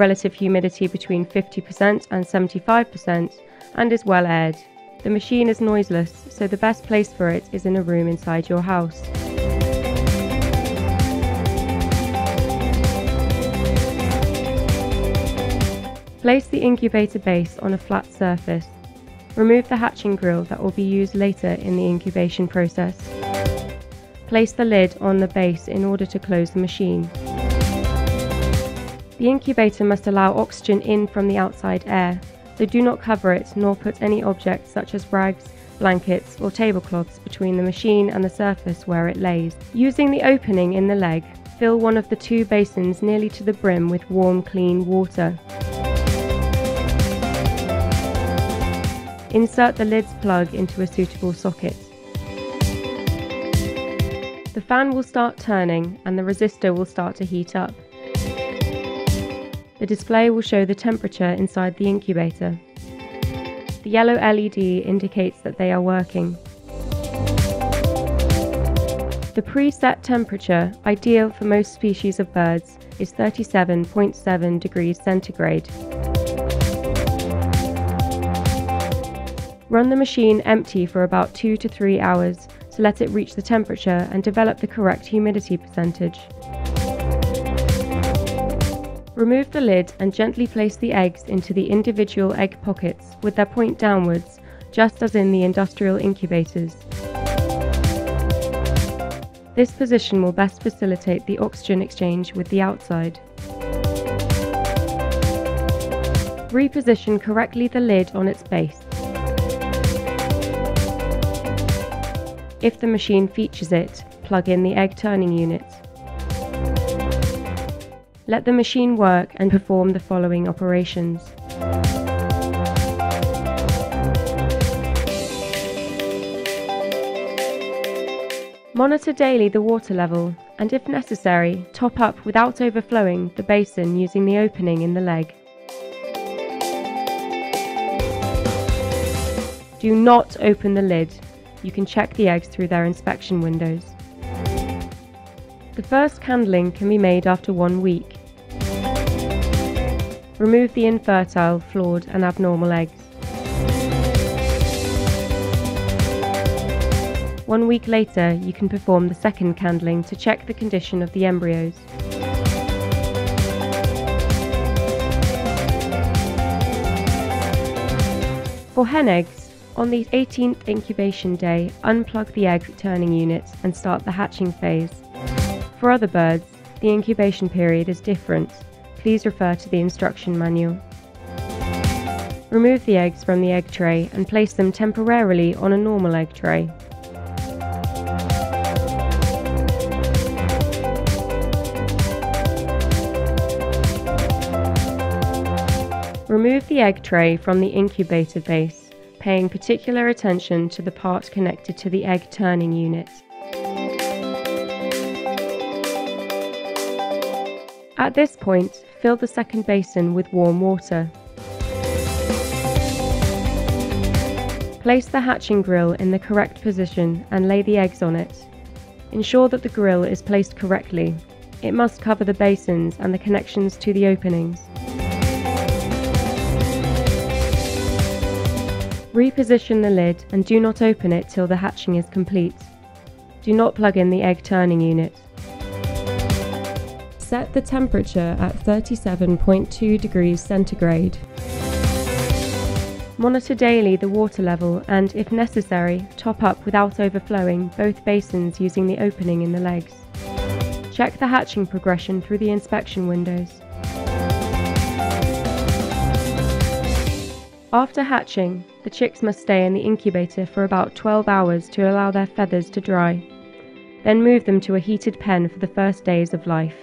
relative humidity between 50% and 75% and is well aired. The machine is noiseless, so the best place for it is in a room inside your house. Place the incubator base on a flat surface. Remove the hatching grill that will be used later in the incubation process. Place the lid on the base in order to close the machine. The incubator must allow oxygen in from the outside air, so do not cover it nor put any objects such as rags, blankets or tablecloths between the machine and the surface where it lays. Using the opening in the leg, fill one of the two basins nearly to the brim with warm, clean water. Insert the lid's plug into a suitable socket. The fan will start turning and the resistor will start to heat up. The display will show the temperature inside the incubator. The yellow LED indicates that they are working. The preset temperature, ideal for most species of birds, is 37.7 degrees centigrade. Run the machine empty for about 2 to 3 hours to let it reach the temperature and develop the correct humidity percentage. Remove the lid and gently place the eggs into the individual egg pockets with their point downwards, just as in the industrial incubators. This position will best facilitate the oxygen exchange with the outside. Reposition correctly the lid on its base, if the machine features it, plug in the egg turning unit. Let the machine work and perform the following operations. Monitor daily the water level and, if necessary, top up without overflowing the basin using the opening in the leg. Do not open the lid. You can check the eggs through their inspection windows. The first candling can be made after 1 week. Remove the infertile, flawed and abnormal eggs. 1 week later, you can perform the second candling to check the condition of the embryos. For hen eggs, on the 18th incubation day, unplug the egg turning unit and start the hatching phase. For other birds, the incubation period is different. Please refer to the instruction manual. Remove the eggs from the egg tray and place them temporarily on a normal egg tray. Remove the egg tray from the incubator base, paying particular attention to the part connected to the egg turning unit. At this point, fill the second basin with warm water. Place the hatching grill in the correct position and lay the eggs on it. Ensure that the grill is placed correctly. It must cover the basins and the connections to the openings. Reposition the lid and do not open it till the hatching is complete. Do not plug in the egg turning unit. Set the temperature at 37.2 degrees centigrade. Monitor daily the water level and, if necessary, top up without overflowing both basins using the opening in the legs. Check the hatching progression through the inspection windows. After hatching, the chicks must stay in the incubator for about 12 hours to allow their feathers to dry. Then move them to a heated pen for the first days of life.